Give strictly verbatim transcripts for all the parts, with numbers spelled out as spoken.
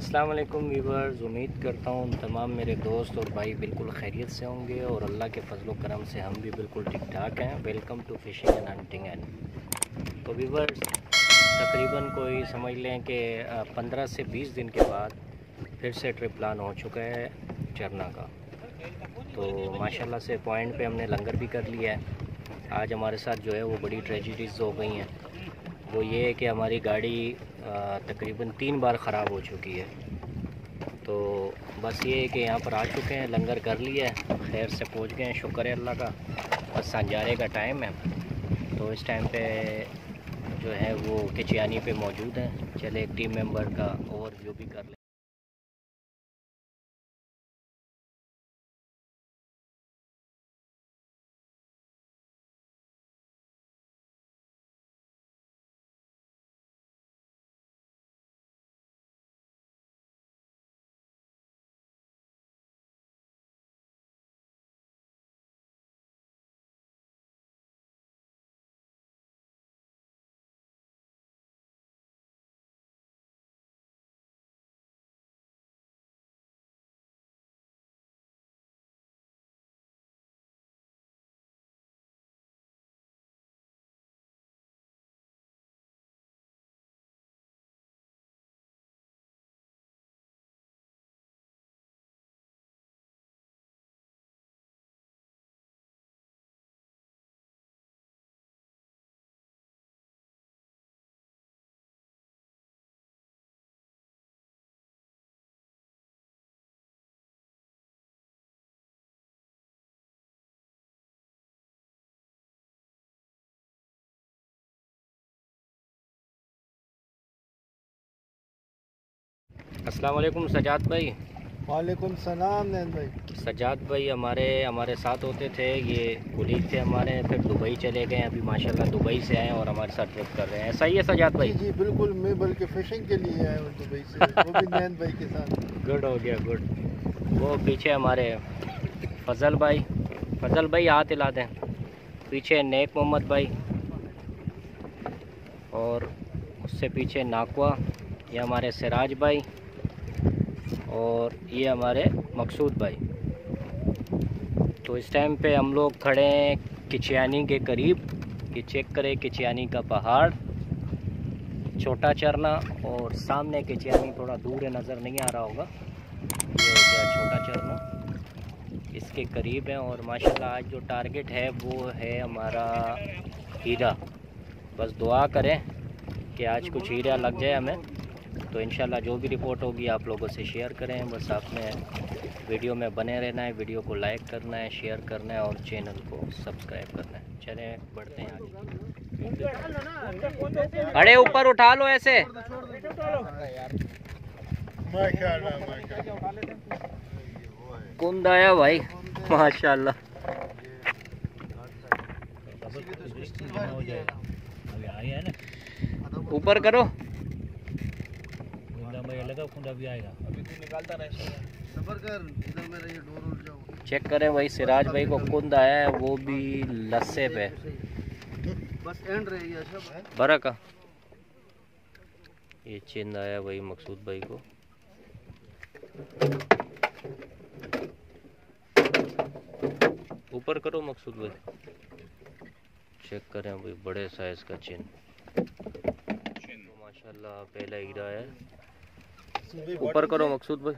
अस्सलाम वालेकुम व्यूअर्स, उम्मीद करता हूँ तमाम मेरे दोस्त और भाई बिल्कुल खैरियत से होंगे और अल्लाह के फजलो करम से हम भी बिल्कुल ठीक ठाक हैं। Welcome to fishing and hunting and तो व्यूअर्स, तकरीबन कोई समझ लें कि पंद्रह से बीस दिन के बाद फिर से ट्रिप प्लान हो चुका है चरना का। तो माशाल्लाह से पॉइंट पे हमने लंगर भी कर लिया है। आज हमारे साथ जो है वो बड़ी ट्रेजिडीज़ हो गई हैं। वो ये है कि हमारी गाड़ी तकरीबन तीन बार ख़राब हो चुकी है। तो बस ये है कि यहाँ पर आ चुके हैं, लंगर कर लिया है, खैर से पहुँच गए हैं, शुक्र है अल्लाह का। बस संजारे का टाइम है, तो इस टाइम पे जो है वो किचियानी पे मौजूद हैं। चले एक टीम मेंबर का ओवरव्यू भी कर लें। अस्सलाम वालेकुम सजाद भाई। वालेकुम सलाम नैन भाई। सजाद भाई हमारे हमारे साथ होते थे, ये कुलीग थे हमारे, फिर दुबई चले गए, अभी माशाल्लाह दुबई से आए और हमारे साथ ट्रिप कर रहे हैं। सही है सजाद भाई? जी बिल्कुल, मैं बल्कि फिशिंग के लिए आया हूँ दुबई से, वो भी नैन भाई के साथ। गुड हो गया, गुड। वो पीछे हमारे फजल भाई, फजल भाई हाथ हिला दें, पीछे नेक मोहम्मद भाई और उससे पीछे नाकवा, ये हमारे सिराज भाई और ये हमारे मकसूद भाई। तो इस टाइम पे हम लोग खड़े हैं किचियानी के करीब। कि चेक करें किचियानी का पहाड़, छोटा चरना, और सामने किचियानी थोड़ा दूर है, नज़र नहीं आ रहा होगा, ये हो गया छोटा चरना, इसके करीब है। और माशाल्लाह आज जो टारगेट है वो है हमारा हीरा। बस दुआ करें कि आज कुछ हीरा लग जाए हमें, तो इंशाल्लाह जो भी रिपोर्ट होगी आप लोगों से शेयर करें। बस आपने वीडियो में बने रहना है, वीडियो को लाइक करना है, शेयर करना है और चैनल को सब्सक्राइब करना है। चलें बढ़ते हैं आगे। अरे ऊपर उठा लो ऐसे। कुंद आया भाई माशाल्लाह। ऊपर करो भी आएगा, अभी तो निकालता सबर कर, इधर मेरा ये डोर उठ जाओ। चेक करें भाई, सिराज भाई को कुंद आया है, वो भी लस्से पे। बस एंड रहेगी है बरा का। ये चिंद आया भाई मकसूद भाई को। ऊपर करो मकसूद भाई। चेक करें भाई, बड़े साइज का चिंद, तो माशाल्लाह पहला हीरा है। ऊपर करो मकसूद भाई।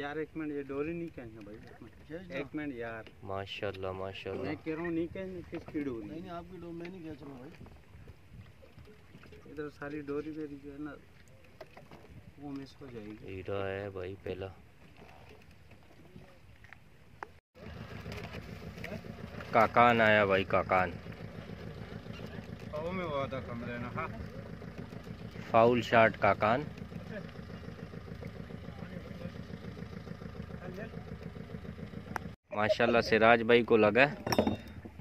यार एक मिनट, ये डोरी नहीं कहेंगे भाई, एक मिनट यार। माशाल्लाह माशाल्लाह, मैं कह रहा हूँ नहीं कहेंगे, किसकी डोरी? नहीं नहीं आपकी डोरी, मैं नहीं कह रहा हूँ भाई, इधर सारी डोरी मेरी जो है ना वो मिस हो जाएगी। हीरा है भाई पहला। काकान आया भाई, काकान फाउल शॉट, काकान माशाल्लाह। सिराज भाई को लगा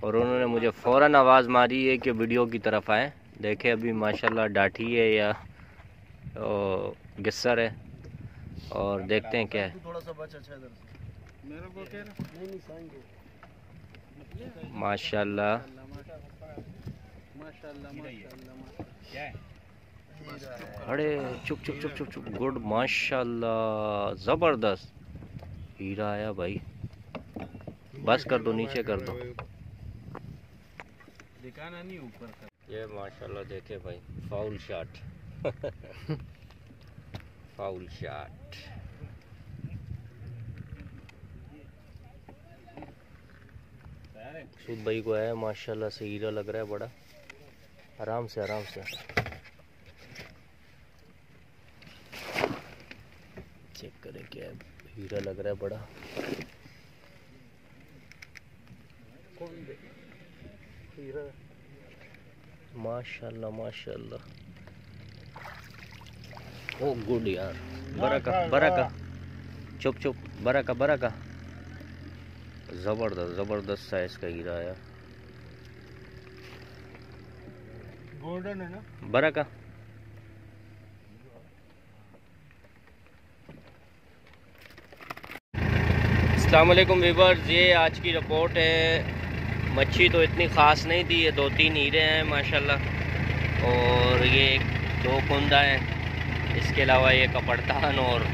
और उन्होंने मुझे फ़ौरन आवाज़ मारी है कि वीडियो की तरफ आए। देखे अभी माशाल्लाह डाठी है या गिस्सर है, और देखते हैं क्या है। माशाल्लाह अरे चुप चुप चुप चुप चुप गुड, माशाल्लाह जबरदस्त हीरा आया भाई। बस कर दो, नीचे कर दो, दिखाना नहीं ऊपर कर। ये माशाल्लाह देखे भाई, foul shot foul shot. Sood भाई को आया माशाल्लाह से हीरा लग रहा है बड़ा। आराम से आराम से चेक करें, क्या हीरा लग रहा है बड़ा। हीरा माशाल्लाह माशाल्लाह। ओ गुड यार, बराका बराका, चुप चुप, बराका बराका। जबरदस्त जबरदस्त साइज का हीरा आया, गोल्डन है ना बराका। अस्सलाम वालेकुम व्यूअर्स, ये आज की रिपोर्ट है। मच्छी तो इतनी ख़ास नहीं थी, ये दो तीन हीरे हैं माशाल्लाह, और ये दो कुंदा हैं, इसके अलावा ये कपड़तान और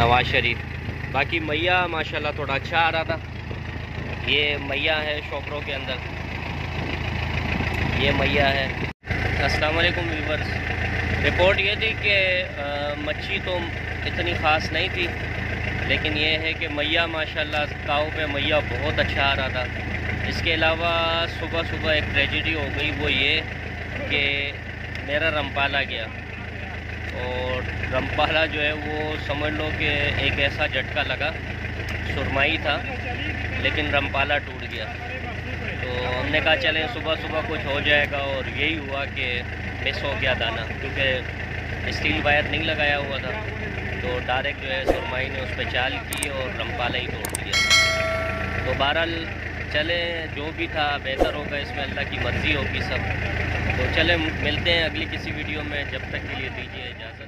नवाज शरीफ। बाकी मैया माशाल्लाह थोड़ा अच्छा आ रहा था। ये मैया है शोपरों के अंदर, ये मैया है। अस्सलाम वालेकुम व्यूअर्स, रिपोर्ट ये थी कि मच्छी तो इतनी ख़ास नहीं थी, लेकिन ये है कि मैया माशाल्लाह काव पे मैया बहुत अच्छा आ रहा था। इसके अलावा सुबह सुबह एक ट्रेजेडी हो गई, वो ये कि मेरा रमपाला गया, और रमपाला जो है वो समझ लो कि एक ऐसा झटका लगा, सुरमाई था लेकिन रमपाला टूट गया। तो हमने कहा चलें सुबह सुबह कुछ हो जाएगा, और यही हुआ कि मिस हो गया दाना, क्योंकि स्टील वायर नहीं लगाया हुआ था, तो डायरेक्ट जो है सुरमाई ने उस पर चाल की और रमपाला ही तोड़ दिया। तो बहरहाल चले, जो भी था बेहतर होगा, इसमें अल्लाह की मर्ज़ी होगी सब। तो चले मिलते हैं अगली किसी वीडियो में, जब तक के लिए दीजिए इजाज़त।